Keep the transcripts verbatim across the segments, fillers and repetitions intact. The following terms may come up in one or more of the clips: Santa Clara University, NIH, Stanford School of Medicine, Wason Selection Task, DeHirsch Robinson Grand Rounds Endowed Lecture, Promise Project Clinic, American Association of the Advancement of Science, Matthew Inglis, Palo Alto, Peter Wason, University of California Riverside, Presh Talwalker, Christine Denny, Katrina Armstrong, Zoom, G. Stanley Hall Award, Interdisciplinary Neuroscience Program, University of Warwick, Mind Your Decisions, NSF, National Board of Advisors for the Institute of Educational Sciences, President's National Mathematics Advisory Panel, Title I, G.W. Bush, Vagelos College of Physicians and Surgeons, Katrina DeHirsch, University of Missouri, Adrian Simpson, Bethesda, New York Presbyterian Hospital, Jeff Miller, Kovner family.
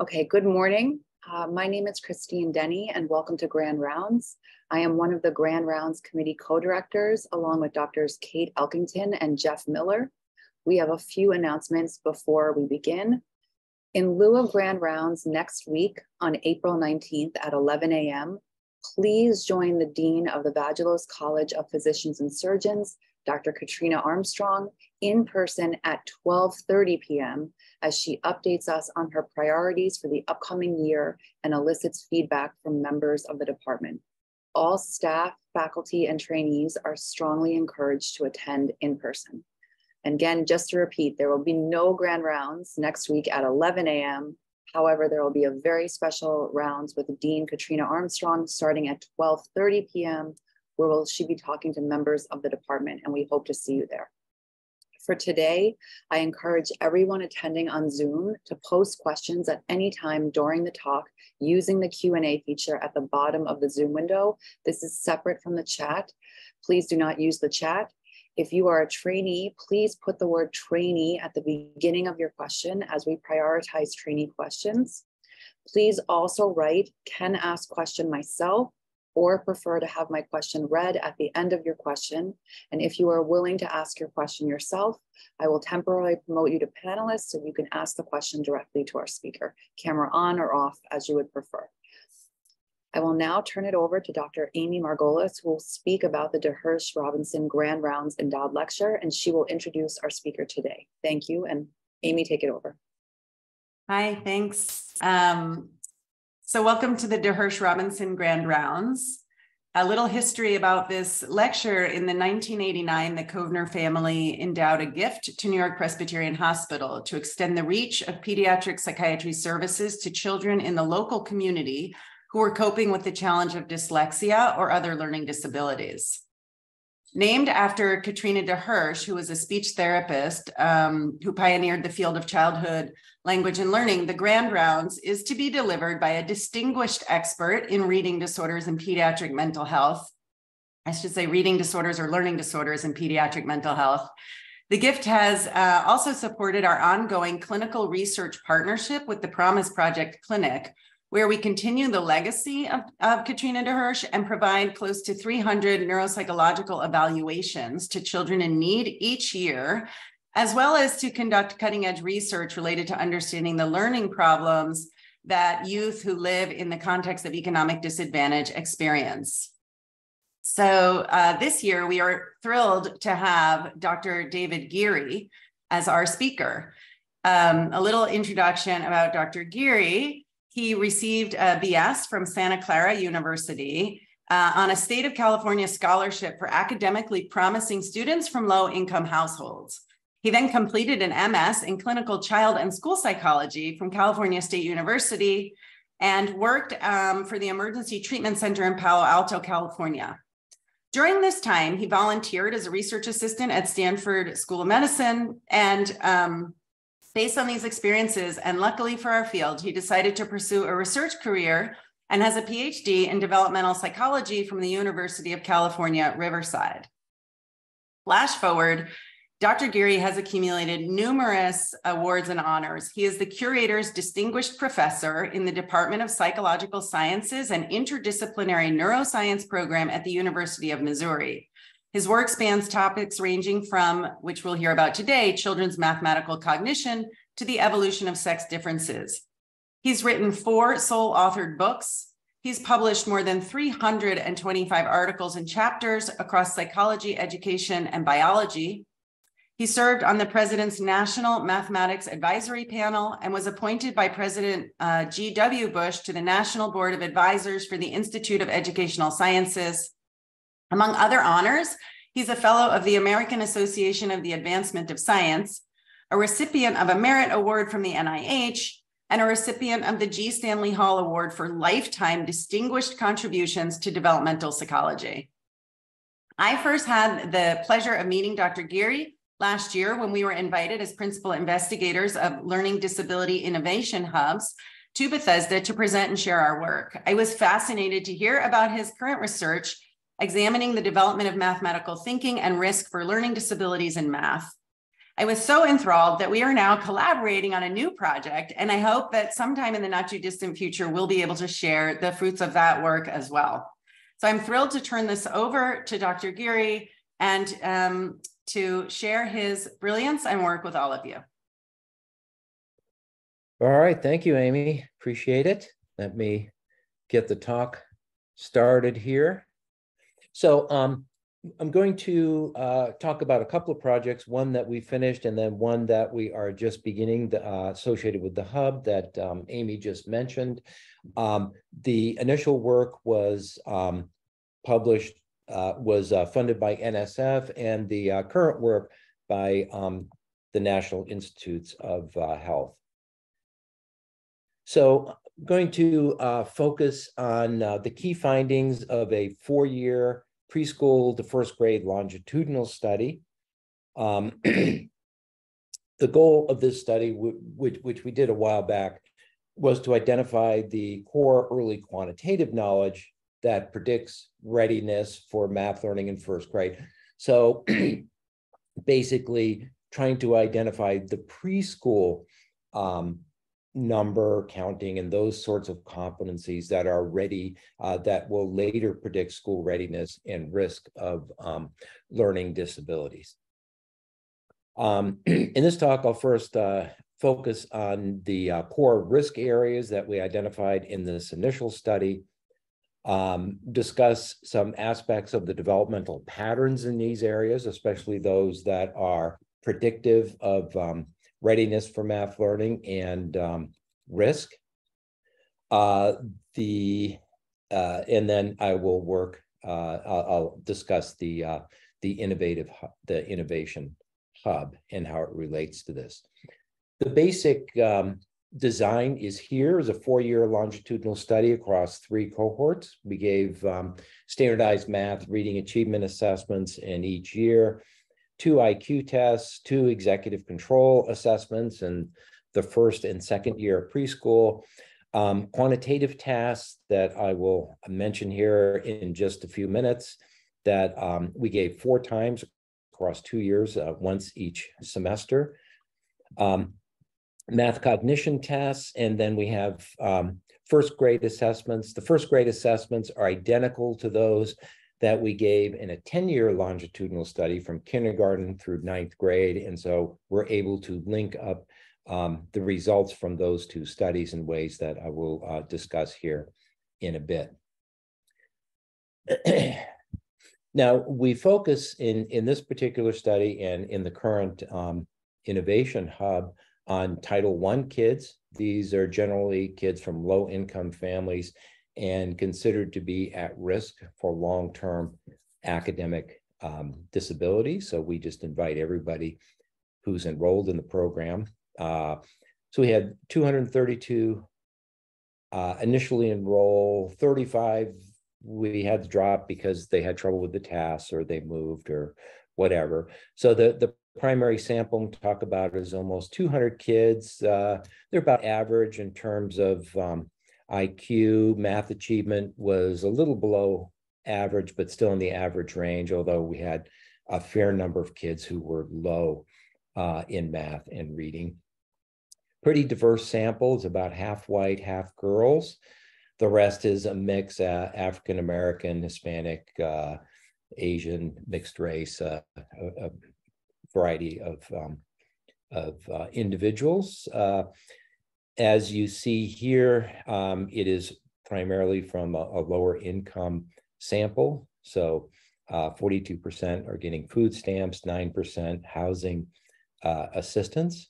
Okay, good morning. Uh, my name is Christine Denny and welcome to Grand Rounds. I am one of the Grand Rounds Committee co-directors along with Doctors Kate Elkington and Jeff Miller. We have a few announcements before we begin. In lieu of Grand Rounds next week on April nineteenth at eleven a m, please join the Dean of the Vagelos College of Physicians and Surgeons, Doctor Katrina Armstrong, in person at twelve thirty p m as she updates us on her priorities for the upcoming year and elicits feedback from members of the department. All staff, faculty, and trainees are strongly encouraged to attend in person. And again, just to repeat, there will be no Grand Rounds next week at eleven a m However, there will be a very special rounds with Dean Katrina Armstrong starting at twelve thirty p m where will she be talking to members of the department, and we hope to see you there. For today, I encourage everyone attending on Zoom to post questions at any time during the talk using the Q and A feature at the bottom of the Zoom window. This is separate from the chat. Please do not use the chat. If you are a trainee, please put the word trainee at the beginning of your question as we prioritize trainee questions. Please also write, can ask question myself, or prefer to have my question read at the end of your question. And if you are willing to ask your question yourself, I will temporarily promote you to panelists so you can ask the question directly to our speaker, camera on or off as you would prefer. I will now turn it over to Doctor Amy Margolis, who will speak about the DeHirsch Robinson Grand Rounds Endowed Lecture, and she will introduce our speaker today. Thank you, and Amy, take it over. Hi, thanks. Um... So welcome to the DeHirsch Robinson Grand Rounds. A little history about this lecture. In the nineteen eighty-nine, the Kovner family endowed a gift to New York Presbyterian Hospital to extend the reach of pediatric psychiatry services to children in the local community who were coping with the challenge of dyslexia or other learning disabilities. Named after Katrina DeHirsch, who was a speech therapist um, who pioneered the field of childhood language and learning, the Grand Rounds is to be delivered by a distinguished expert in reading disorders and pediatric mental health. I should say reading disorders or learning disorders and pediatric mental health. The gift has uh, also supported our ongoing clinical research partnership with the Promise Project Clinic, where we continue the legacy of, of Katrina DeHirsch and provide close to three hundred neuropsychological evaluations to children in need each year, as well as to conduct cutting-edge research related to understanding the learning problems that youth who live in the context of economic disadvantage experience. So uh, this year, we are thrilled to have Doctor David Geary as our speaker. Um, a little introduction about Doctor Geary. He received a B S from Santa Clara University uh, on a state of California scholarship for academically promising students from low-income households. He then completed an M S in clinical child and school psychology from California State University and worked um, for the Emergency Treatment Center in Palo Alto, California. During this time, he volunteered as a research assistant at Stanford School of Medicine, and um, based on these experiences, and luckily for our field, he decided to pursue a research career and has a P H D in developmental psychology from the University of California, Riverside. Flash forward, Doctor Geary has accumulated numerous awards and honors. He is the Curators' Distinguished Professor in the Department of Psychological Sciences and Interdisciplinary Neuroscience Program at the University of Missouri. His work spans topics ranging from, which we'll hear about today, children's mathematical cognition to the evolution of sex differences. He's written four sole-authored books. He's published more than three hundred twenty-five articles and chapters across psychology, education, and biology. He served on the President's National Mathematics Advisory Panel and was appointed by President uh, G W Bush to the National Board of Advisors for the Institute of Educational Sciences. Among other honors, he's a fellow of the American Association of the Advancement of Science, a recipient of a merit award from the N I H, and a recipient of the G. Stanley Hall Award for lifetime distinguished contributions to developmental psychology. I first had the pleasure of meeting Doctor Geary last year when we were invited as principal investigators of Learning Disability Innovation Hubs to Bethesda to present and share our work. I was fascinated to hear about his current research examining the development of mathematical thinking and risk for learning disabilities in math. I was so enthralled that we are now collaborating on a new project, and I hope that sometime in the not too distant future, we'll be able to share the fruits of that work as well. So I'm thrilled to turn this over to Doctor Geary and um, to share his brilliance and work with all of you. All right, thank you, Amy, appreciate it. Let me get the talk started here. So um, I'm going to uh, talk about a couple of projects, one that we finished and then one that we are just beginning to, uh, associated with the hub that um, Amy just mentioned. Um, the initial work was um, published, uh, was uh, funded by N S F, and the uh, current work by um, the National Institutes of uh, Health. So I'm going to uh, focus on uh, the key findings of a four-year preschool to first grade longitudinal study. Um, the goal of this study, which, which we did a while back, was to identify the core early quantitative knowledge that predicts readiness for math learning in first grade. So basically trying to identify the preschool um, number counting and those sorts of competencies that are ready, uh, that will later predict school readiness and risk of um, learning disabilities. Um, in this talk, I'll first uh, focus on the uh, core risk areas that we identified in this initial study, um, discuss some aspects of the developmental patterns in these areas, especially those that are predictive of um, readiness for math learning and um, risk. Uh, the uh, and then I will work. Uh, I'll, I'll discuss the uh, the innovative the innovation hub and how it relates to this. The basic um, design is here is a four-year longitudinal study across three cohorts. We gave um, standardized math reading achievement assessments in each year, two I Q tests, two executive control assessments in the first and second year of preschool, um, quantitative tasks that I will mention here in just a few minutes that um, we gave four times across two years, uh, once each semester, um, math cognition tests, and then we have um, first grade assessments. The first grade assessments are identical to those that we gave in a ten-year longitudinal study from kindergarten through ninth grade. And so we're able to link up um, the results from those two studies in ways that I will uh, discuss here in a bit. Now, we focus in, in this particular study and in the current um, innovation hub on Title one kids. These are generally kids from low-income families and considered to be at risk for long-term academic um, disability. So we just invite everybody who's enrolled in the program. Uh, so we had two hundred thirty-two uh, initially enroll, thirty-five we had to drop because they had trouble with the tasks or they moved or whatever. So the, the primary sample we talk about is almost two hundred kids. Uh, they're about average in terms of um, I Q. Math achievement was a little below average, but still in the average range, although we had a fair number of kids who were low uh, in math and reading. Pretty diverse samples, about half white, half girls. The rest is a mix, uh, African-American, Hispanic, uh, Asian, mixed race, uh, a, a variety of, um, of uh, individuals. Uh, As you see here, um, it is primarily from a, a lower income sample. So forty-two percent uh, are getting food stamps, nine percent housing uh, assistance.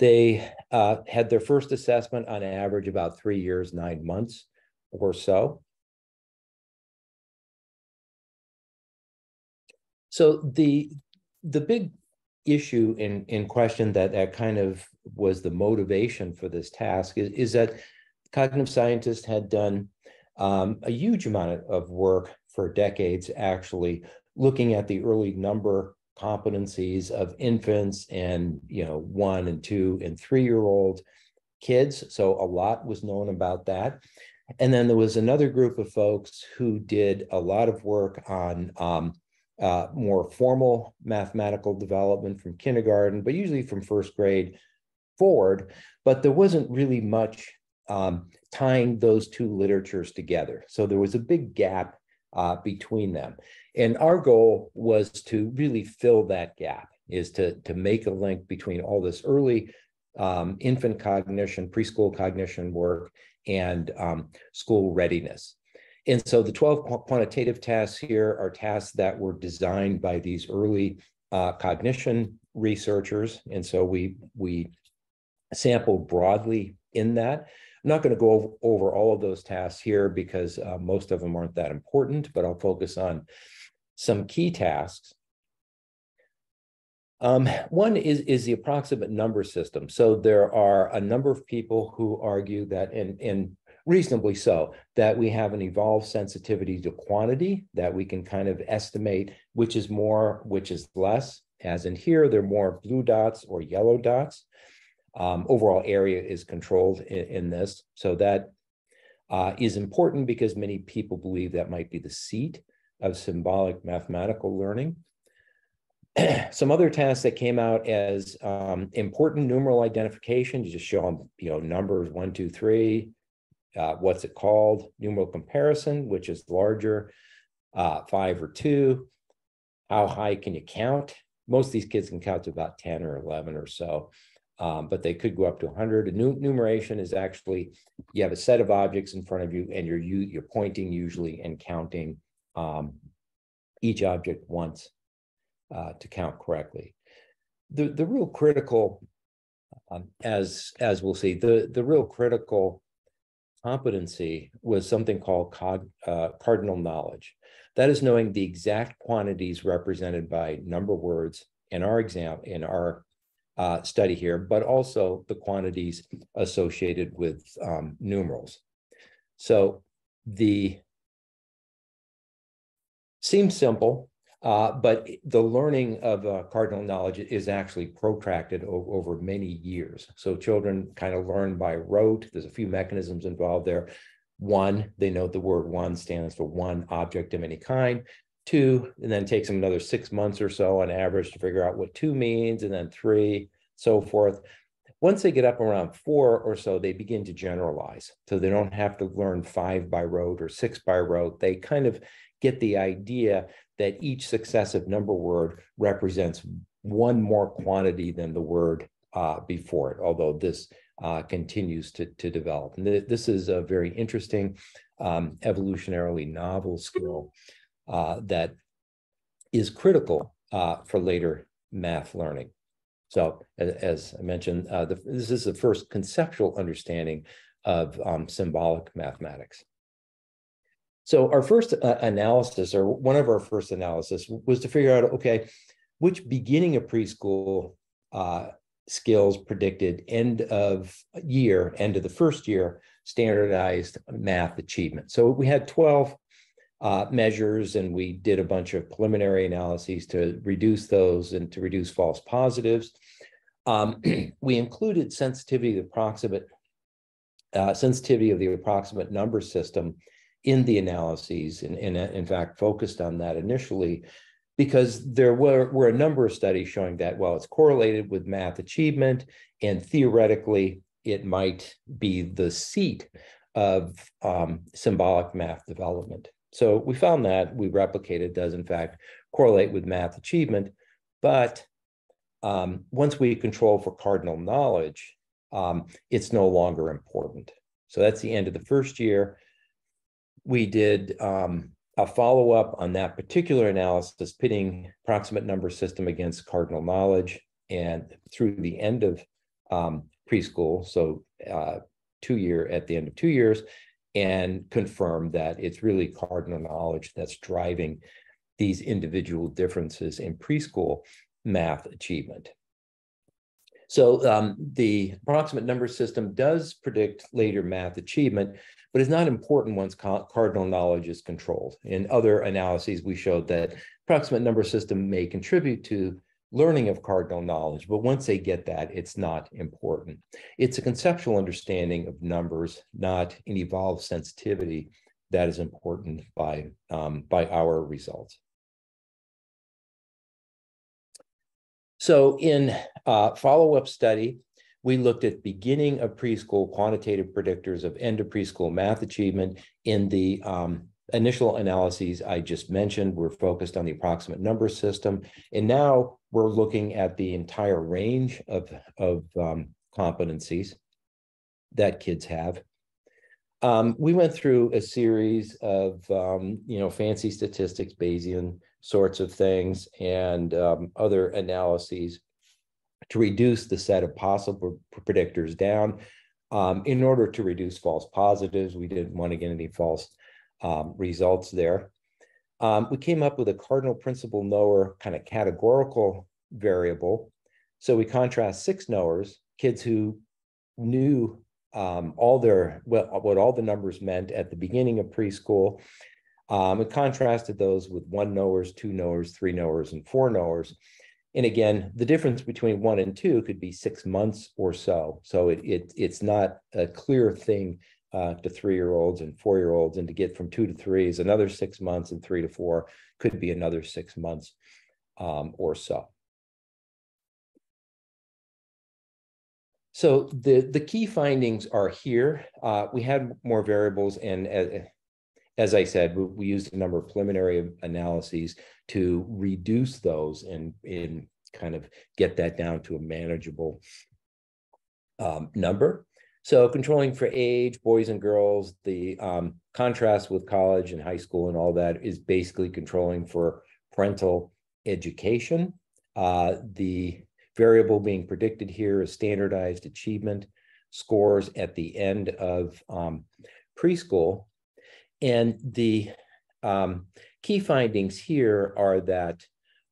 They uh, had their first assessment on average about three years, nine months or so. So the, the big issue in, in question that, that kind of was the motivation for this task is, is that cognitive scientists had done um, a huge amount of work for decades, actually, looking at the early number competencies of infants and, you know, one and two and three-year-old kids. So a lot was known about that. And then there was another group of folks who did a lot of work on um, uh, more formal mathematical development from kindergarten, but usually from first grade forward, but there wasn't really much um, tying those two literatures together. So there was a big gap uh, between them. And our goal was to really fill that gap, is to, to make a link between all this early um, infant cognition, preschool cognition work, and um, school readiness. And so the twelve quantitative tasks here are tasks that were designed by these early uh, cognition researchers. And so we, we sampled broadly in that. I'm not going to go over all of those tasks here because uh, most of them aren't that important, but I'll focus on some key tasks. Um, one is, is the approximate number system. So there are a number of people who argue that, and, and reasonably so, that we have an evolved sensitivity to quantity, that we can kind of estimate which is more, which is less. As in here, there are more blue dots or yellow dots. Um, overall area is controlled in, in this. So that uh, is important because many people believe that might be the seat of symbolic mathematical learning. Some other tasks that came out as um, important: numeral identification. You just show them, you know, numbers one, two, three. Uh, what's it called? Numeral comparison, which is larger, uh, five or two. How high can you count? Most of these kids can count to about ten or eleven or so, um, but they could go up to one hundred. Enumeration is actually you have a set of objects in front of you, and you're you, you're pointing usually and counting um, each object once. Uh, to count correctly. The, the real critical, um, as, as we'll see, the, the real critical competency was something called cog, uh, cardinal knowledge. That is knowing the exact quantities represented by number words in our exam, in our uh, study here, but also the quantities associated with um, numerals. So the, seems simple, Uh, but the learning of uh, cardinal knowledge is actually protracted over many years. So children kind of learn by rote. There's a few mechanisms involved there. One, they know the word one stands for one object of any kind. Two, and then it takes them another six months or so on average to figure out what two means, and then three, so forth. Once they get up around four or so, they begin to generalize. So they don't have to learn five by rote or six by rote. They kind of get the idea that each successive number word represents one more quantity than the word uh, before it, although this uh, continues to, to develop. And th this is a very interesting, um, evolutionarily novel skill uh, that is critical uh, for later math learning. So as, as I mentioned, uh, the, this is the first conceptual understanding of um, symbolic mathematics. So our first uh, analysis, or one of our first analysis, was to figure out, okay, which beginning of preschool uh, skills predicted end of year, end of the first year, standardized math achievement. So we had twelve uh, measures, and we did a bunch of preliminary analyses to reduce those and to reduce false positives. Um, we included sensitivity of the approximate, uh, sensitivity of the approximate number system in the analyses, and, and in fact, focused on that initially, because there were, were a number of studies showing that, well, it's correlated with math achievement, and theoretically, it might be the seat of um, symbolic math development. So we found that, we replicated, does in fact correlate with math achievement, but um, once we control for cardinal knowledge, um, it's no longer important. So that's the end of the first year. We did um, a follow-up on that particular analysis, pitting approximate number system against cardinal knowledge, and through the end of um, preschool, so uh, two year at the end of two years, and confirmed that it's really cardinal knowledge that's driving these individual differences in preschool math achievement. So um, the approximate number system does predict later math achievement, but it's not important once cardinal knowledge is controlled. In other analyses, we showed that approximate number system may contribute to learning of cardinal knowledge, but once they get that, it's not important. It's a conceptual understanding of numbers, not an evolved sensitivity that is important by, um, by our results. So in uh, follow-up study, we looked at beginning of preschool quantitative predictors of end of preschool math achievement. In the um, initial analyses I just mentioned, we're focused on the approximate number system. And now we're looking at the entire range of, of um, competencies that kids have. Um, we went through a series of, um, you know, fancy statistics, Bayesian sorts of things, and um, other analyses to reduce the set of possible predictors down. Um, in order to reduce false positives, we didn't want to get any false um, results there. Um, we came up with a cardinal principle knower kind of categorical variable. So we contrast six knowers, kids who knew um, all their, well, what all the numbers meant at the beginning of preschool. Um, we contrasted those with one knowers, two knowers, three knowers, and four knowers. And again, the difference between one and two could be six months or so. So it, it, it's not a clear thing uh, to three-year-olds and four-year-olds, and to get from two to three is another six months, and three to four could be another six months um, or so. So the, the key findings are here. Uh, we had more variables, and as, as I said, we, we used a number of preliminary analyses to reduce those and, and kind of get that down to a manageable um, number. So controlling for age, boys and girls, the um, contrast with college and high school and all that is basically controlling for parental education. Uh, the variable being predicted here is standardized achievement scores at the end of um, preschool. And the um, key findings here are that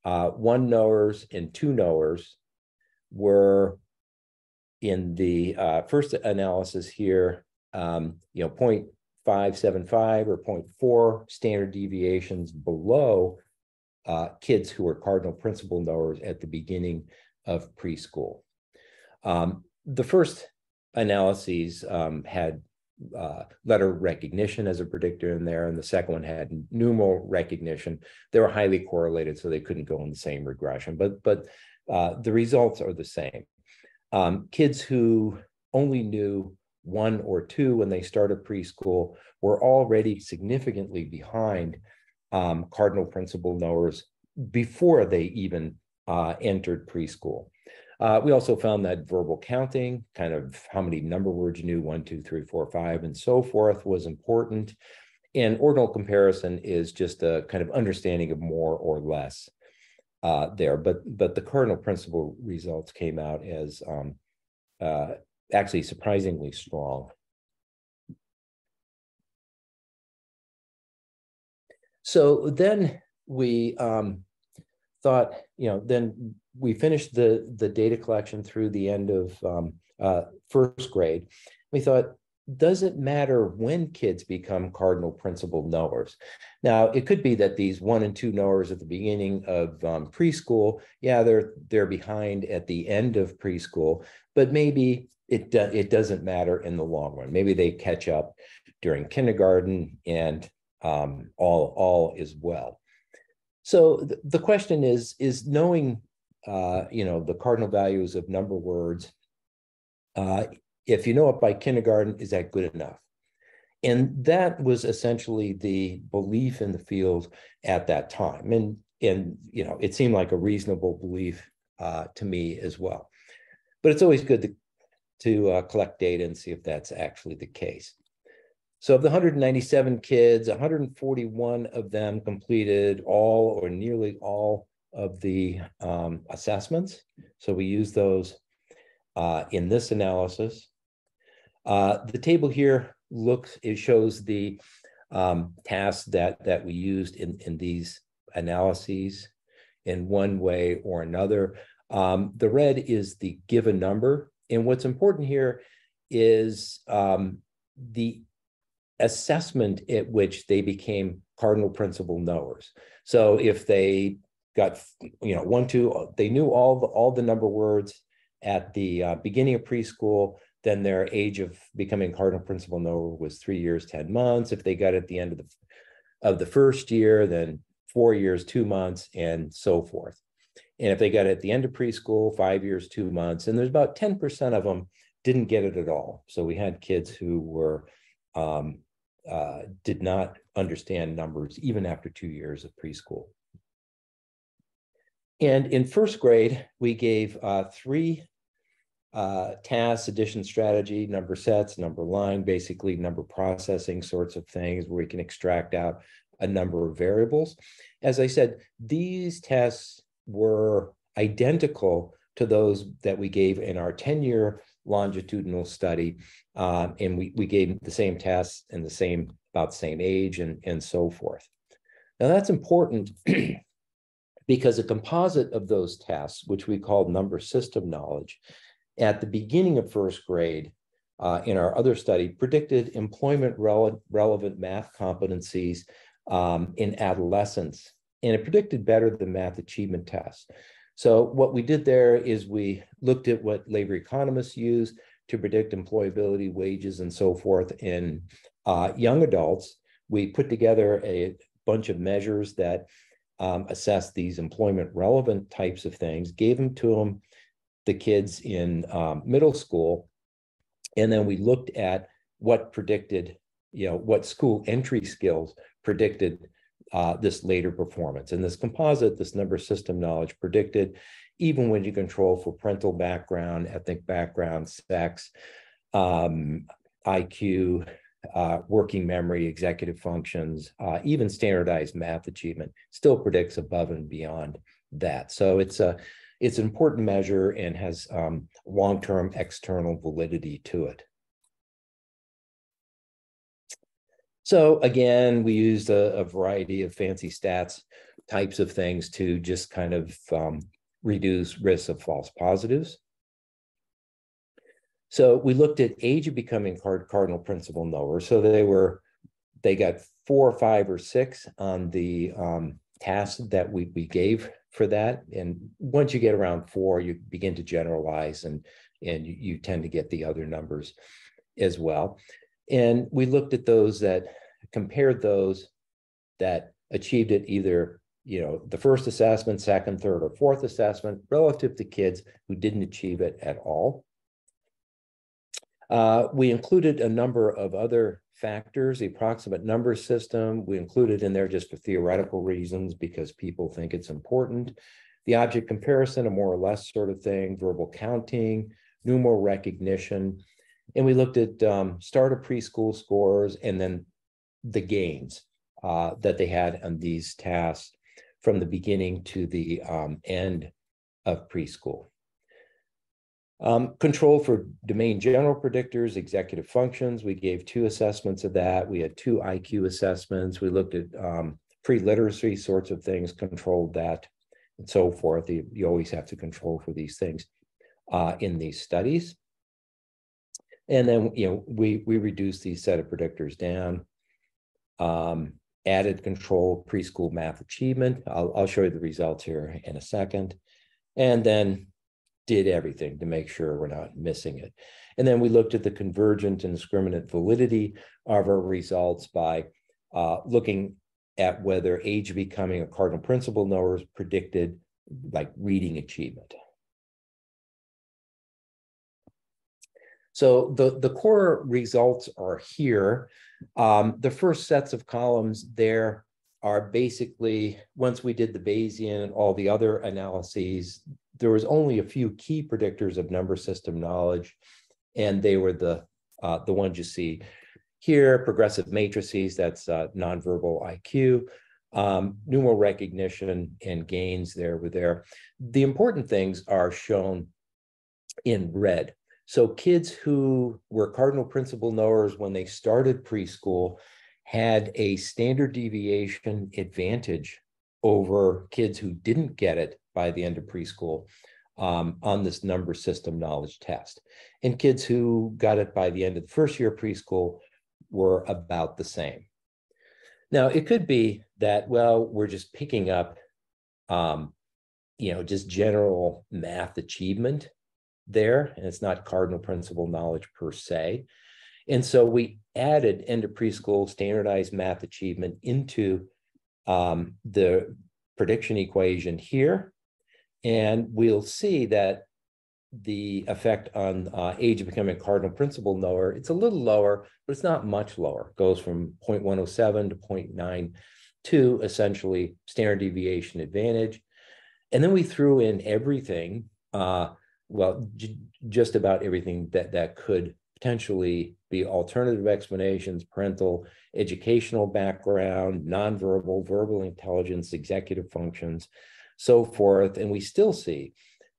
uh, one knowers and two knowers were in the uh, first analysis here, um, you know, zero point five seven five or zero point four standard deviations below uh, kids who were cardinal principle knowers at the beginning of preschool. Um, the first analyses um, had Uh, letter recognition as a predictor in there, and the second one had numeral recognition. They were highly correlated, so they couldn't go in the same regression, but but uh, the results are the same. Um, kids who only knew one or two when they started preschool were already significantly behind um, cardinal principle knowers before they even uh, entered preschool. Uh, we also found that verbal counting, kind of how many number words you knew, one, two, three, four, five, and so forth, was important. And ordinal comparison is just a kind of understanding of more or less uh, there. But, but the cardinal principle results came out as um, uh, actually surprisingly strong. So then we um, thought, you know, then we finished the, the data collection through the end of um, uh, first grade. We thought, does it matter when kids become cardinal principle knowers? Now, it could be that these one and two knowers at the beginning of um, preschool, yeah, they're, they're behind at the end of preschool, but maybe it, do, it doesn't matter in the long run. Maybe they catch up during kindergarten, and um, all, all is well. So th the question is, is knowing Uh, you know, the cardinal values of number words, uh, if you know it by kindergarten, is that good enough? And that was essentially the belief in the field at that time. And, and you know, it seemed like a reasonable belief uh, to me as well. But it's always good to, to uh, collect data and see if that's actually the case. So of the one hundred ninety-seven kids, one hundred forty-one of them completed all or nearly all of the um, assessments. So we use those uh, in this analysis. Uh, the table here looks, it shows the um, tasks that, that we used in, in these analyses in one way or another. Um, the red is the given number. And what's important here is um, the assessment at which they became cardinal principle knowers. So if they got, you know, one, two, they knew all the, all the number words at the uh, beginning of preschool, then their age of becoming cardinal principle knower was three years, ten months. If they got at the end of the, of the first year, then four years, two months, and so forth. And if they got it at the end of preschool, five years, two months, and there's about ten percent of them didn't get it at all. So we had kids who were, um, uh, did not understand numbers even after two years of preschool. And in first grade, we gave uh, three uh, tasks, addition strategy, number sets, number line, basically number processing sorts of things where we can extract out a number of variables. As I said, these tests were identical to those that we gave in our ten-year longitudinal study. Um, and we, we gave the same tests and the same, about the same age and, and so forth. Now that's important because a composite of those tests, which we called number system knowledge, at the beginning of first grade uh, in our other study predicted employment rele- relevant math competencies um, in adolescence. And it predicted better than math achievement tests. So what we did there is we looked at what labor economists use to predict employability, wages, and so forth in uh, young adults. We put together a bunch of measures that um, assessed these employment relevant types of things, gave them to them, the kids in um, middle school. And then we looked at what predicted, you know, what school entry skills predicted Uh, this later performance. And this composite, this number system knowledge predicted, even when you control for parental background, ethnic background, sex, um, I Q, uh, working memory, executive functions, uh, even standardized math achievement, still predicts above and beyond that. So it's a, it's an important measure and has um, long-term external validity to it. So again, we used a, a variety of fancy stats types of things to just kind of um, reduce risks of false positives. So we looked at age of becoming card cardinal principle knower. So they were, they got four, five, or six on the um, task that we, we gave for that. And once you get around four, you begin to generalize and, and you, you tend to get the other numbers as well. And we looked at those that compared those that achieved it either, you know, the first assessment, second, third, or fourth assessment relative to kids who didn't achieve it at all. Uh, we included a number of other factors, the approximate number system. We included in there just for theoretical reasons because people think it's important. The object comparison, a more or less sort of thing, verbal counting, numeral recognition. And we looked at um, start of preschool scores and then the gains uh, that they had on these tasks from the beginning to the um, end of preschool. Um, control for domain general predictors, executive functions. We gave two assessments of that. We had two I Q assessments. We looked at um, pre-literacy sorts of things, controlled that, and so forth. You, you always have to control for these things uh, in these studies. And then, you know, we, we reduced these set of predictors down, um, added control preschool math achievement. I'll, I'll show you the results here in a second. And then did everything to make sure we're not missing it. And then we looked at the convergent and discriminant validity of our results by uh, looking at whether age becoming a cardinal principle knower is predicted like reading achievement. So the, the core results are here. Um, the first sets of columns there are basically, once we did the Bayesian and all the other analyses, there was only a few key predictors of number system knowledge, and they were the, uh, the ones you see here, progressive matrices, that's uh, nonverbal I Q, um, numeral recognition and gains there were there. The important things are shown in red. So kids who were cardinal principle knowers when they started preschool had a standard deviation advantage over kids who didn't get it by the end of preschool um, on this number system knowledge test. And kids who got it by the end of the first year of preschool were about the same. Now, it could be that, well, we're just picking up, um, you know, just general math achievement there, and it's not cardinal principle knowledge per se. And so we added end of preschool standardized math achievement into um, the prediction equation here. And we'll see that the effect on uh, age of becoming a cardinal principle knower, it's a little lower, but it's not much lower. It goes from zero point one zero seven to zero point nine two, essentially standard deviation advantage. And then we threw in everything, uh, well, just about everything that, that could potentially be alternative explanations, parental, educational background, nonverbal, verbal intelligence, executive functions, so forth. And we still see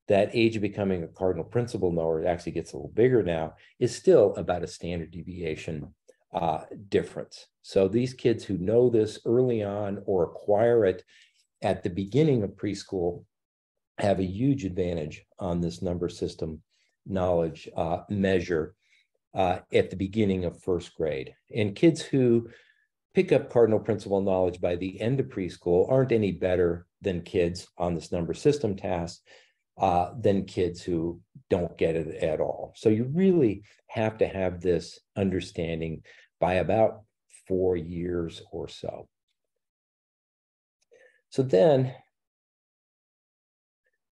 that age of becoming a cardinal principle knower, it actually gets a little bigger now, is still about a standard deviation uh, difference. So these kids who know this early on or acquire it at the beginning of preschool have a huge advantage on this number system knowledge uh, measure uh, at the beginning of first grade. And kids who pick up cardinal principle knowledge by the end of preschool aren't any better than kids on this number system task uh, than kids who don't get it at all. So you really have to have this understanding by about four years or so. So then,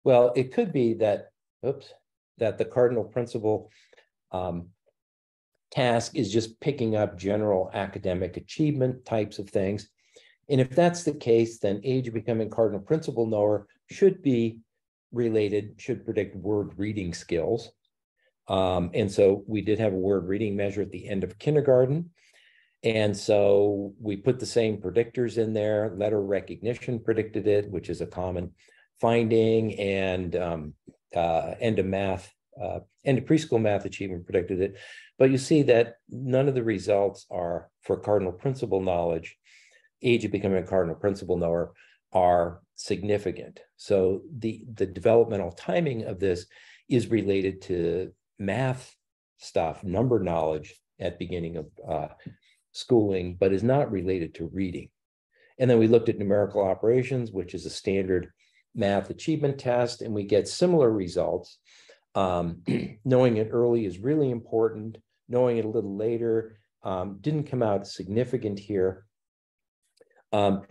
well, it could be that, oops, that the cardinal principle um, task is just picking up general academic achievement types of things. And if that's the case, then age of becoming cardinal principle knower should be related, should predict word reading skills. Um, and so we did have a word reading measure at the end of kindergarten. And so we put the same predictors in there. Letter recognition predicted it, which is a common finding, and um, uh, end of math, uh, end of preschool math achievement predicted it. But you see that none of the results are for cardinal principle knowledge, age of becoming a cardinal principle knower, are significant. So the, the developmental timing of this is related to math stuff, number knowledge at beginning of uh, schooling, but is not related to reading. And then we looked at numerical operations, which is a standard math achievement test, and we get similar results. Um, knowing it early is really important. Knowing it a little later um, didn't come out significant here. Um,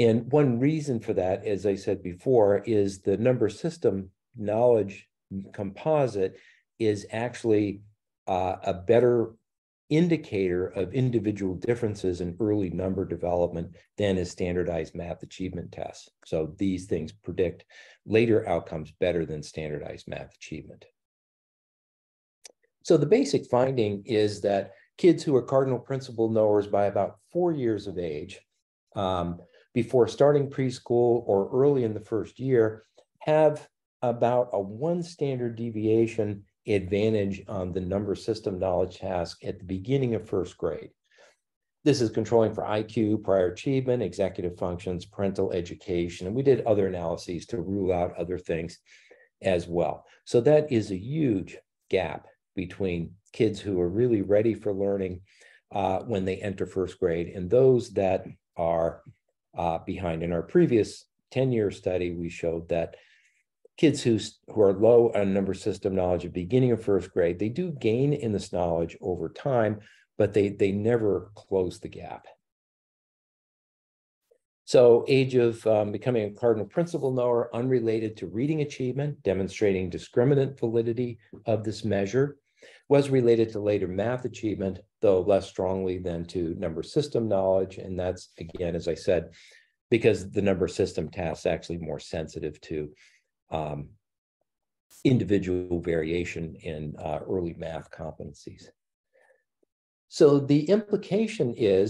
and one reason for that, as I said before, is the number system knowledge composite is actually uh, a better indicator of individual differences in early number development than is standardized math achievement tests. So these things predict later outcomes better than standardized math achievement. So the basic finding is that kids who are cardinal principle knowers by about four years of age, um, before starting preschool or early in the first year, have about a one standard deviation advantage on the number system knowledge task at the beginning of first grade. This is controlling for I Q, prior achievement, executive functions, parental education, and we did other analyses to rule out other things as well. So that is a huge gap between kids who are really ready for learning uh, when they enter first grade and those that are uh, behind. In our previous ten-year study, we showed that kids who, who are low on number system knowledge at the beginning of first grade, they do gain in this knowledge over time, but they, they never close the gap. So age of um, becoming a cardinal principle knower, unrelated to reading achievement, demonstrating discriminant validity of this measure, was related to later math achievement, though less strongly than to number system knowledge. And that's, again, as I said, because the number system task is actually more sensitive to Um, individual variation in uh, early math competencies. So the implication is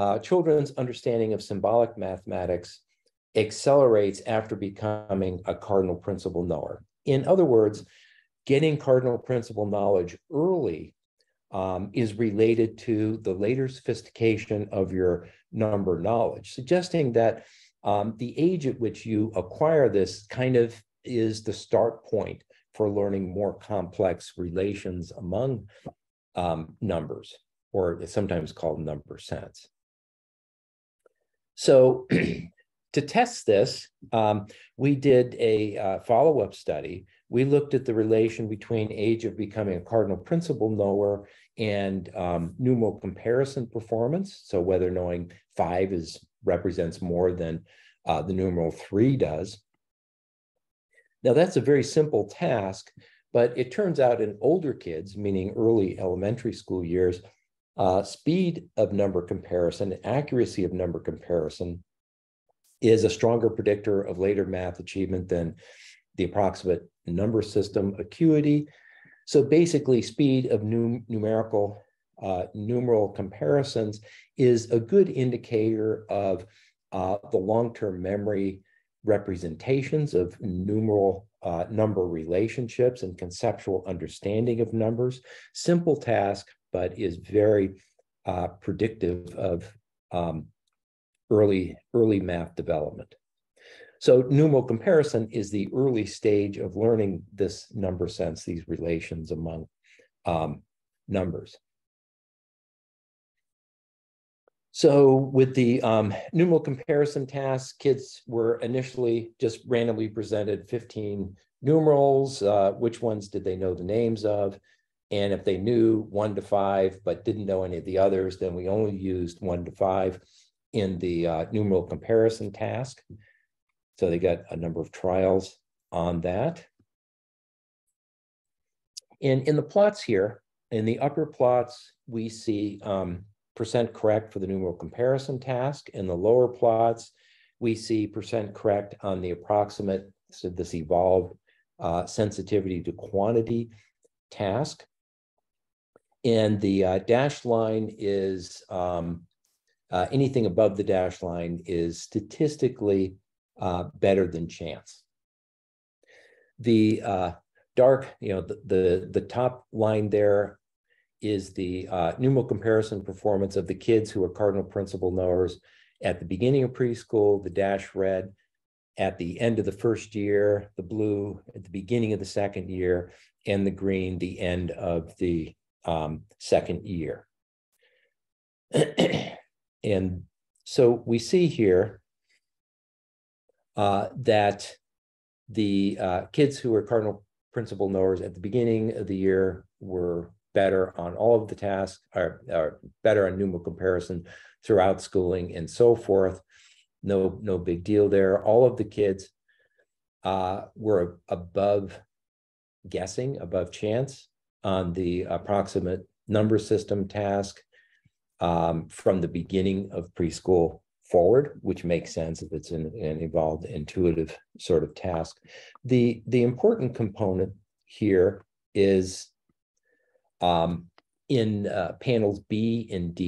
uh, children's understanding of symbolic mathematics accelerates after becoming a cardinal principle knower. In other words, getting cardinal principle knowledge early um, is related to the later sophistication of your number knowledge, suggesting that um, the age at which you acquire this kind of is the start point for learning more complex relations among um, numbers, or it's sometimes called number sense. So to test this, um, we did a uh, follow-up study. We looked at the relation between age of becoming a cardinal principle knower and um, numerical comparison performance. So whether knowing five is represents more than uh, the numeral three does. Now, that's a very simple task, but it turns out in older kids, meaning early elementary school years, uh, speed of number comparison, accuracy of number comparison is a stronger predictor of later math achievement than the approximate number system acuity. So basically, speed of num numerical uh, numeral comparisons is a good indicator of uh, the long-term memory representations of numeral uh, number relationships and conceptual understanding of numbers. Simple task, but is very uh, predictive of um, early, early math development. So numeral comparison is the early stage of learning this number sense, these relations among um, numbers. So with the um, numeral comparison task, kids were initially just randomly presented fifteen numerals. Uh, which ones did they know the names of? And if they knew one to five, but didn't know any of the others, then we only used one to five in the uh, numeral comparison task. So they got a number of trials on that. And in the plots here, in the upper plots, we see um, percent correct for the numeral comparison task. In the lower plots, we see percent correct on the approximate, so this evolved uh, sensitivity to quantity task. And the uh, dashed line is, um, uh, anything above the dashed line is statistically Uh, better than chance. The uh, dark, you know, the, the, the top line there is the uh, numeral comparison performance of the kids who are cardinal principle knowers at the beginning of preschool, the dash red at the end of the first year, the blue at the beginning of the second year, and the green, the end of the um, second year. And so we see here Uh, that the uh, kids who were cardinal principle knowers at the beginning of the year were better on all of the tasks, or, or better on numeral comparison throughout schooling and so forth. No, no big deal there. All of the kids uh, were above guessing, above chance on the approximate number system task um, from the beginning of preschool forward, which makes sense if it's an, an evolved intuitive sort of task. The, the important component here is um, in uh, panels B and D.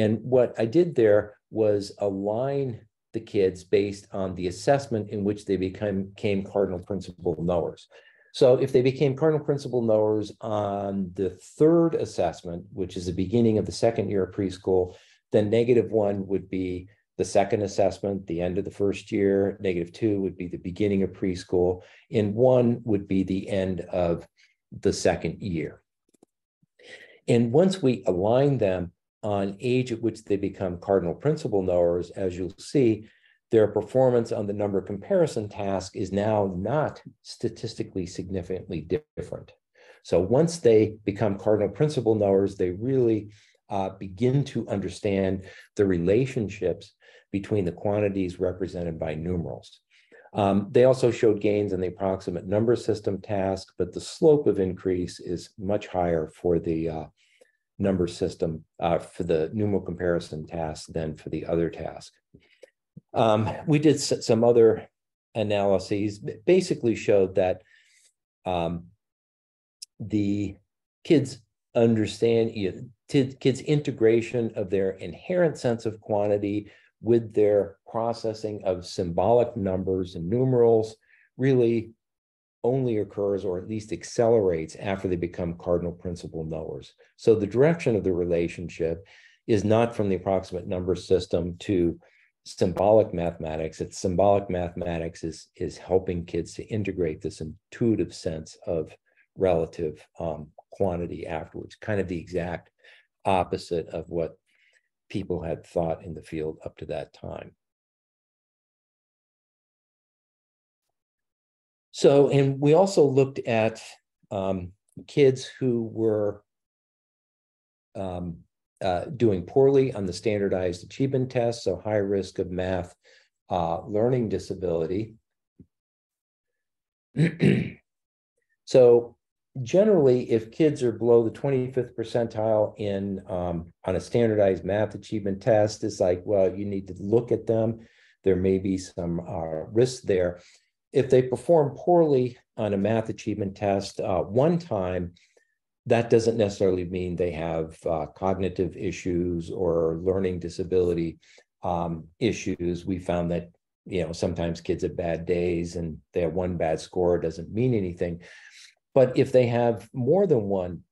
And what I did there was align the kids based on the assessment in which they became, became cardinal principle knowers. So if they became cardinal principle knowers on the third assessment, which is the beginning of the second year of preschool, then negative one would be the second assessment, the end of the first year, negative two would be the beginning of preschool, and one would be the end of the second year. And once we align them on age at which they become cardinal principle knowers, as you'll see, their performance on the number comparison task is now not statistically significantly different. So once they become cardinal principle knowers, they really Uh, begin to understand the relationships between the quantities represented by numerals. Um, they also showed gains in the approximate number system task, but the slope of increase is much higher for the uh, number system, uh, for the numeral comparison task than for the other task. Um, we did s some other analyses that basically showed that um, the kids understand, you know, kids' integration of their inherent sense of quantity with their processing of symbolic numbers and numerals really only occurs, or at least accelerates, after they become cardinal principle knowers. So the direction of the relationship is not from the approximate number system to symbolic mathematics. It's symbolic mathematics is, is helping kids to integrate this intuitive sense of relative um, quantity afterwards, kind of the exact opposite of what people had thought in the field up to that time. So, and we also looked at um, kids who were um, uh, doing poorly on the standardized achievement test, so high risk of math uh, learning disability. So generally, if kids are below the twenty-fifth percentile in um, on a standardized math achievement test, it's like, well, you need to look at them. There may be some uh, risk there. If they perform poorly on a math achievement test uh, one time, that doesn't necessarily mean they have uh, cognitive issues or learning disability um, issues. We found that, you know, sometimes kids have bad days and they have one bad score doesn't mean anything. But if they have more than one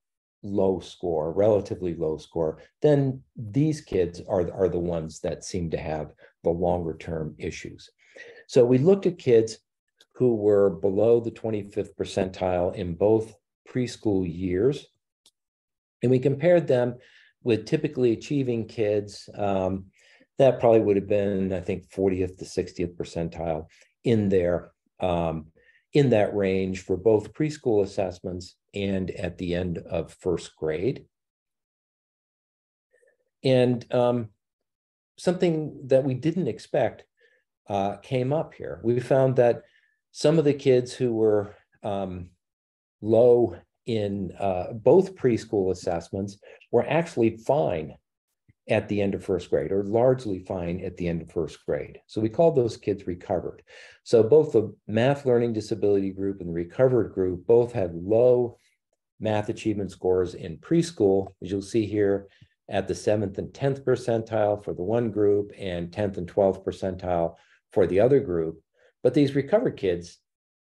low score, relatively low score, then these kids are, are the ones that seem to have the longer term issues. So we looked at kids who were below the twenty-fifth percentile in both preschool years, and we compared them with typically achieving kids um, that probably would have been, I think, fortieth to sixtieth percentile in their um, in that range for both preschool assessments and at the end of first grade. And um, something that we didn't expect uh, came up here. We found that some of the kids who were um, low in uh, both preschool assessments were actually fine at the end of first grade, or largely fine at the end of first grade. So we called those kids recovered. So both the math learning disability group and the recovered group both had low math achievement scores in preschool, as you'll see here, at the seventh and tenth percentile for the one group and tenth and twelfth percentile for the other group. But these recovered kids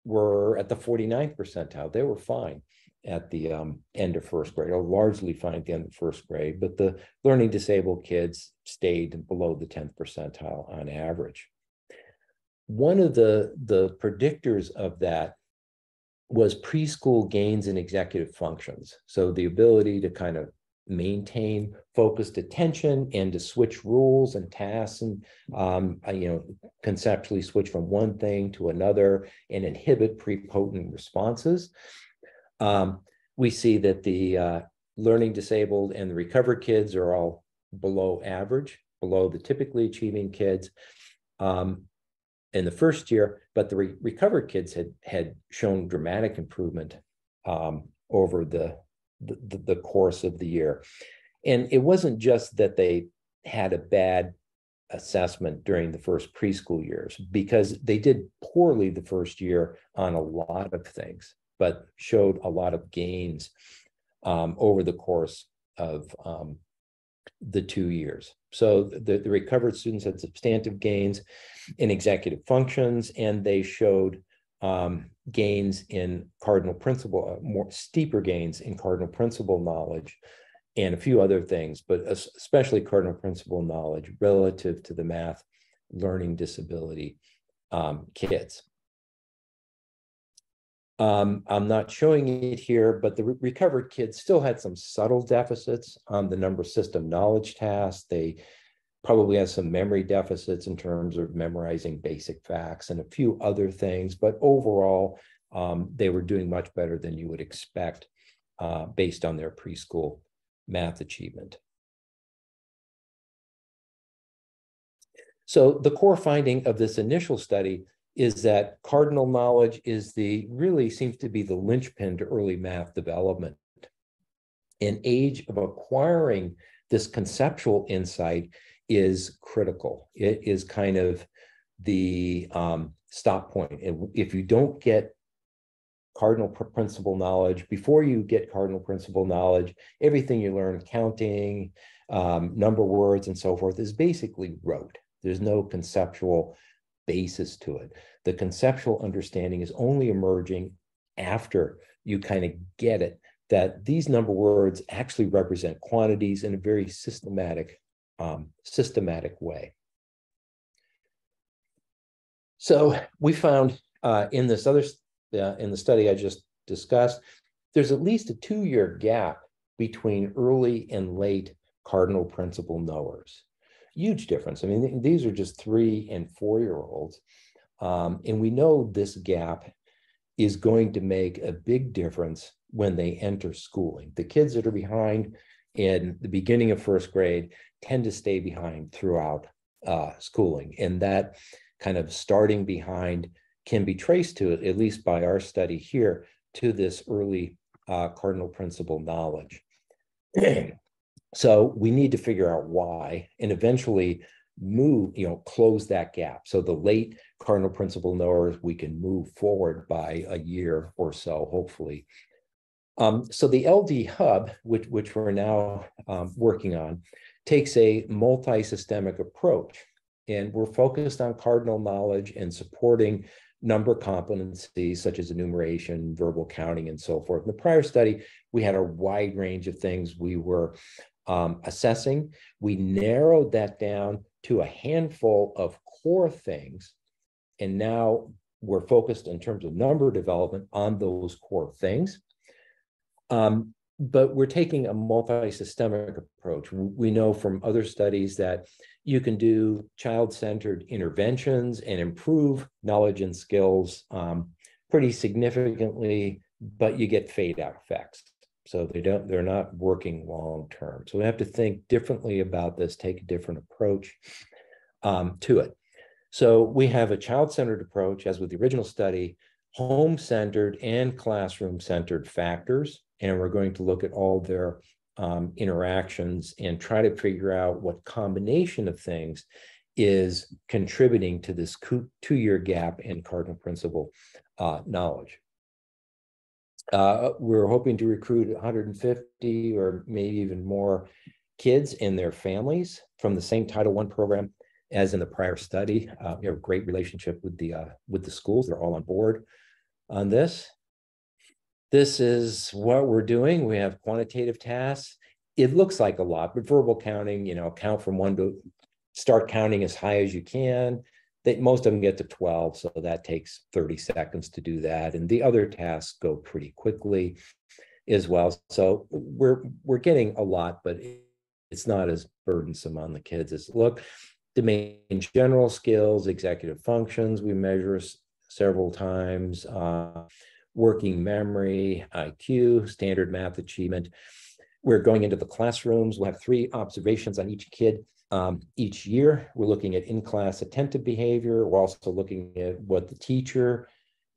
were at the forty-ninth percentile. They were fine at the um, end of first grade, or largely fine at the end of first grade, but the learning disabled kids stayed below the tenth percentile on average. One of the, the predictors of that was preschool gains in executive functions. So the ability to kind of maintain focused attention and to switch rules and tasks and, um, you know, conceptually switch from one thing to another and inhibit prepotent responses. Um, we see that the uh, learning disabled and the recovered kids are all below average, below the typically achieving kids um, in the first year, but the re recovered kids had, had shown dramatic improvement um, over the, the, the course of the year. And it wasn't just that they had a bad assessment during the first preschool years, because they did poorly the first year on a lot of things, but showed a lot of gains um, over the course of um, the two years. So the, the recovered students had substantive gains in executive functions, and they showed um, gains in cardinal principle, more steeper gains in cardinal principle knowledge and a few other things, but especially cardinal principle knowledge relative to the math learning disability um, kids. Um, I'm not showing it here, but the re recovered kids still had some subtle deficits on the number system knowledge tasks. They probably had some memory deficits in terms of memorizing basic facts and a few other things, but overall, um, they were doing much better than you would expect uh, based on their preschool math achievement. So the core finding of this initial study is that cardinal knowledge is the, really seems to be the linchpin to early math development. An age of acquiring this conceptual insight is critical. It is kind of the um, stop point. If you don't get cardinal principle knowledge, before you get cardinal principle knowledge, everything you learn, counting, um, number words, and so forth, is basically rote. There's no conceptual basis to it. The conceptual understanding is only emerging after you kind of get it, that these number words actually represent quantities in a very systematic, um, systematic way. So we found uh, in this other, uh, in the study I just discussed, there's at least a two-year gap between early and late cardinal principle knowers. Huge difference. I mean, these are just three and four-year-olds. Um, and we know this gap is going to make a big difference when they enter schooling. The kids that are behind in the beginning of first grade tend to stay behind throughout uh, schooling. And that kind of starting behind can be traced to it, at least by our study here, to this early uh, cardinal principle knowledge. So we need to figure out why and eventually move, you know, close that gap. So the late cardinal principle knowers, we can move forward by a year or so, hopefully. Um, so the L D Hub, which, which we're now um, working on, takes a multi-systemic approach. And we're focused on cardinal knowledge and supporting number competencies such as enumeration, verbal counting, and so forth. In the prior study, we had a wide range of things we were um, assessing. We narrowed that down to a handful of core things. And now we're focused in terms of number development on those core things. Um, but we're taking a multi-systemic approach. We know from other studies that you can do child-centered interventions and improve knowledge and skills um, pretty significantly, but you get fade-out effects. So they don't, they're not working long-term. So we have to think differently about this, take a different approach um, to it. So we have a child-centered approach, as with the original study, home-centered and classroom-centered factors. And we're going to look at all their um, interactions and try to figure out what combination of things is contributing to this two-year gap in cardinal principle uh, knowledge. Uh, we're hoping to recruit one hundred fifty or maybe even more kids and their families from the same Title one program as in the prior study. Uh, we have a great relationship with the, uh, with the schools. They're all on board on this. This is what we're doing. We have quantitative tasks. It looks like a lot, but verbal counting, you know, count from one to start counting as high as you can. They, most of them get to twelve, so that takes thirty seconds to do that. And the other tasks go pretty quickly as well. So we're, we're getting a lot, but it's not as burdensome on the kids as look. Domain general skills, executive functions, we measure several times. Uh, working memory, I Q, standard math achievement. We're going into the classrooms. We'll have three observations on each kid um, each year. We're looking at in-class attentive behavior. We're also looking at what the teacher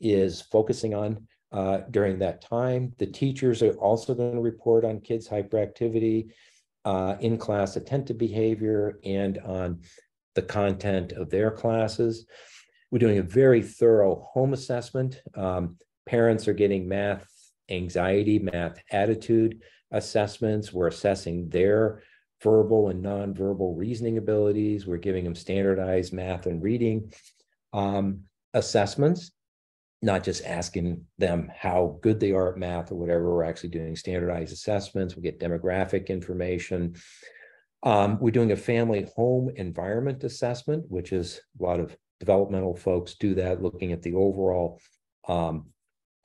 is focusing on uh, during that time. The teachers are also going to report on kids' hyperactivity, uh, in-class attentive behavior, and on the content of their classes. We're doing a very thorough home assessment. Um, Parents are getting math anxiety, math attitude assessments. We're assessing their verbal and nonverbal reasoning abilities. We're giving them standardized math and reading um, assessments, not just asking them how good they are at math or whatever. We're actually doing standardized assessments. We get demographic information. Um, we're doing a family home environment assessment, which is a lot of developmental folks do that, looking at the overall um,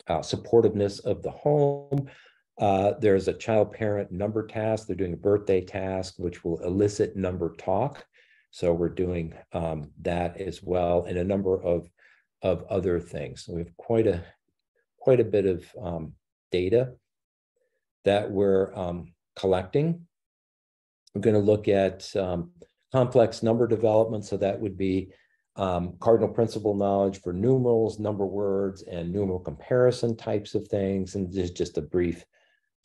Uh, supportiveness of the home. Uh, there's a child-parent number task. They're doing a birthday task, which will elicit number talk. So we're doing um, that as well, and a number of, of other things. So we have quite a, quite a bit of um, data that we're um, collecting. We're going to look at um, complex number development. So that would be Um, cardinal principle knowledge for numerals, number words, and numeral comparison types of things. And this is just a brief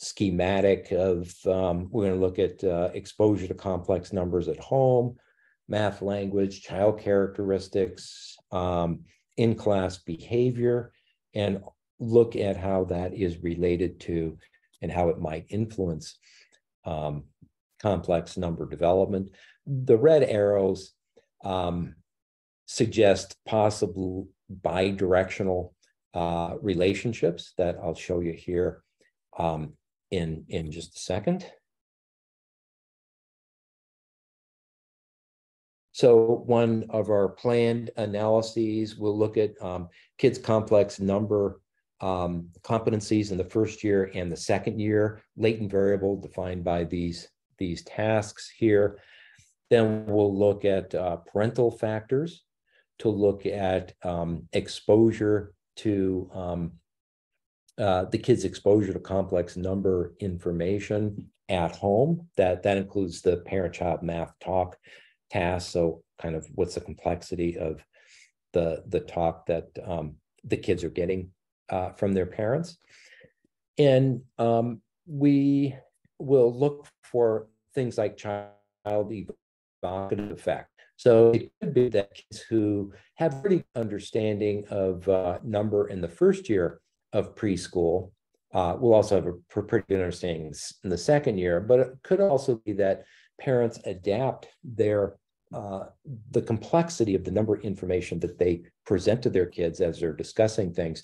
schematic of, um, we're going to look at uh, exposure to complex numbers at home, math language, child characteristics, um, in-class behavior, and look at how that is related to and how it might influence um, complex number development. The red arrows um, suggest possible bidirectional uh, relationships that I'll show you here um, in, in just a second. So one of our planned analyses, we'll look at um, kids' complex number um, competencies in the first year and the second year, latent variable defined by these, these tasks here. Then we'll look at uh, parental factors, to look at um, exposure to um, uh, the kids' exposure to complex number information at home. That, that includes the parent-child math talk task. So kind of what's the complexity of the, the talk that um, the kids are getting uh, from their parents. And um, we will look for things like child evocative effect. So it could be that kids who have pretty understanding of uh, number in the first year of preschool uh, will also have a pretty good understanding in the second year, but it could also be that parents adapt their uh, the complexity of the number information that they present to their kids as they're discussing things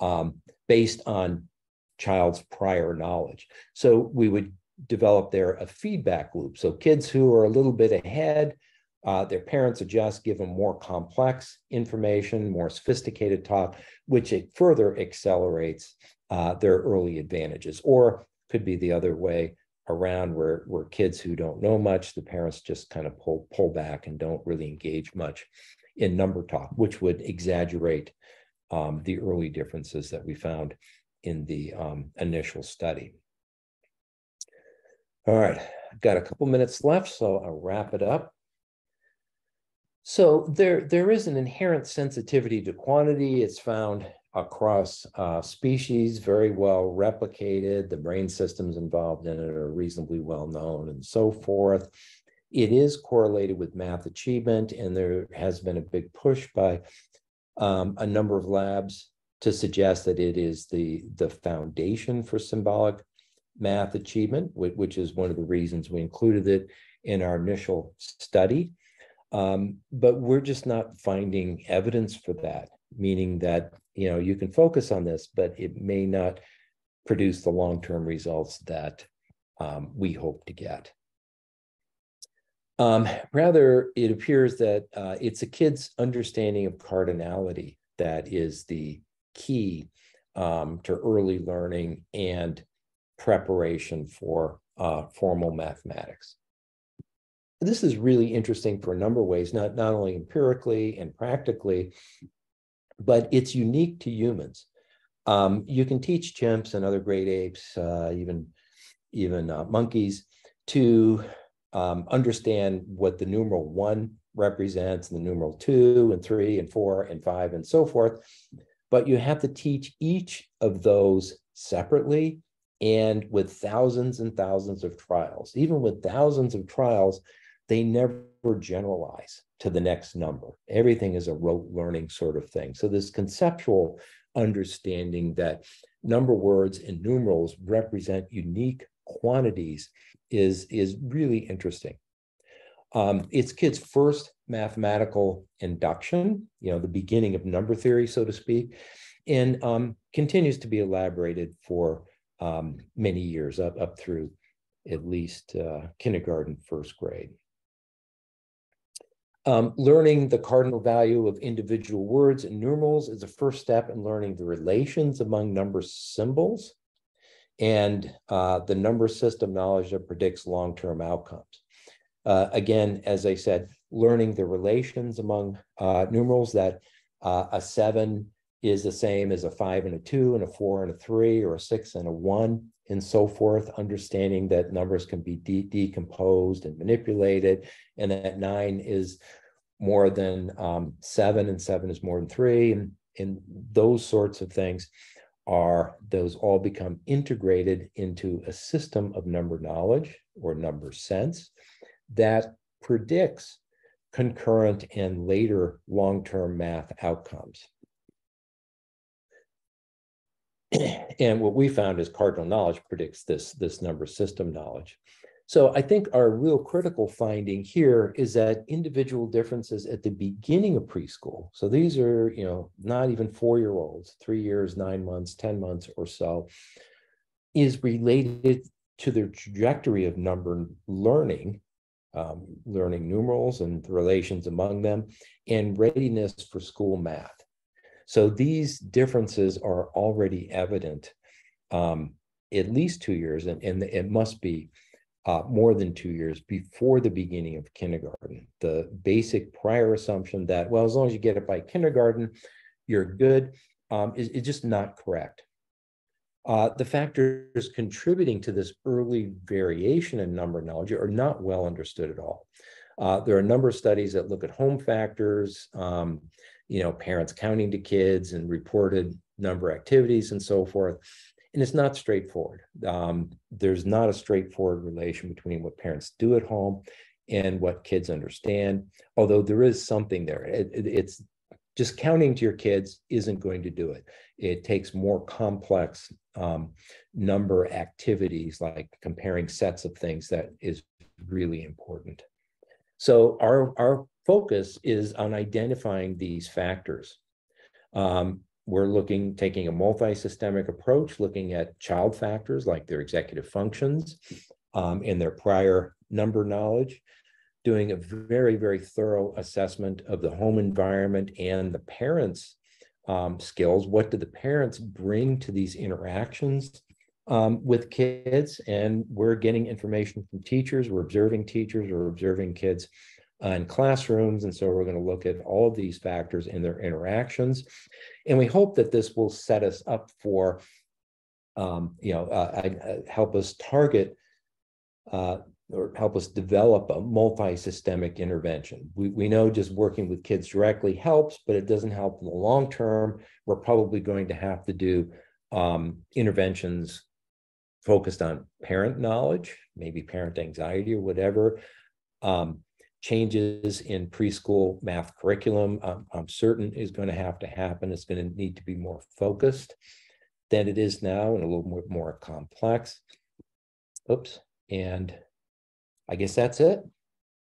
um, based on child's prior knowledge. So we would develop there a feedback loop. So kids who are a little bit ahead, uh, their parents adjust, give them more complex information, more sophisticated talk, which it further accelerates uh, their early advantages. Or could be the other way around, where, where kids who don't know much, the parents just kind of pull, pull back and don't really engage much in number talk, which would exaggerate um, the early differences that we found in the um, initial study. All right, I've got a couple minutes left, so I'll wrap it up. So there, there is an inherent sensitivity to quantity. It's found across uh, species, very well replicated. The brain systems involved in it are reasonably well known and so forth. It is correlated with math achievement, and there has been a big push by um, a number of labs to suggest that it is the, the foundation for symbolic math achievement, which is one of the reasons we included it in our initial study. Um, but we're just not finding evidence for that, meaning that, you know, you can focus on this, but it may not produce the long-term results that um, we hope to get. Um, rather, it appears that uh, it's a kid's understanding of cardinality that is the key um, to early learning and preparation for uh, formal mathematics. This is really interesting for a number of ways, not, not only empirically and practically, but it's unique to humans. Um, you can teach chimps and other great apes, uh, even, even uh, monkeys, to um, understand what the numeral one represents, and the numeral two and three and four and five and so forth. But you have to teach each of those separately and with thousands and thousands of trials. Even with thousands of trials, they never generalize to the next number. Everything is a rote learning sort of thing. So this conceptual understanding that number words and numerals represent unique quantities is, is really interesting. Um, it's kids' first mathematical induction, you know, the beginning of number theory, so to speak, and um, continues to be elaborated for um, many years, up, up through at least uh, kindergarten, first grade. Um, learning the cardinal value of individual words and numerals is a first step in learning the relations among number symbols and uh, the number system knowledge that predicts long-term outcomes. Uh, again, as I said, learning the relations among uh, numerals, that uh, a seven is the same as a five and a two and a four and a three, or a six and a one, and so forth. Understanding that numbers can be de decomposed and manipulated, and that nine is more than um, seven, and seven is more than three, and, and those sorts of things are, those all become integrated into a system of number knowledge or number sense that predicts concurrent and later long-term math outcomes. And what we found is cardinal knowledge predicts this, this number system knowledge. So I think our real critical finding here is that individual differences at the beginning of preschool, so these are, you know, not even four-year-olds, three years, nine months, ten months or so, is related to the trajectory of number learning, Um, learning numerals and the relations among them, and readiness for school math. So these differences are already evident um, at least two years, and, and it must be uh, more than two years before the beginning of kindergarten. The basic prior assumption that, well, as long as you get it by kindergarten, you're good, um, is, is just not correct. Uh, the factors contributing to this early variation in number knowledge are not well understood at all. Uh, there are a number of studies that look at home factors, um, you know, parents counting to kids and reported number activities and so forth. And it's not straightforward. Um, there's not a straightforward relation between what parents do at home and what kids understand, although there is something there. It, it, it's just counting to your kids isn't going to do it. It takes more complex um, number activities, like comparing sets of things, that is really important. So our, our focus is on identifying these factors. Um, we're looking, taking a multi-systemic approach, looking at child factors like their executive functions um, and their prior number knowledge, doing a very, very thorough assessment of the home environment and the parents' um, skills. What do the parents bring to these interactions um, with kids? And we're getting information from teachers, we're observing teachers, we're observing kids in classrooms. And so we're going to look at all of these factors and their interactions. And we hope that this will set us up for, um, you know, uh, uh, help us target uh, or help us develop a multi-systemic intervention. We, we know just working with kids directly helps, but it doesn't help in the long term. We're probably going to have to do um, interventions focused on parent knowledge, maybe parent anxiety or whatever, um, changes in preschool math curriculum, I'm, I'm certain is going to have to happen. It's going to need to be more focused than it is now and a little more, more complex. Oops. And I guess that's it.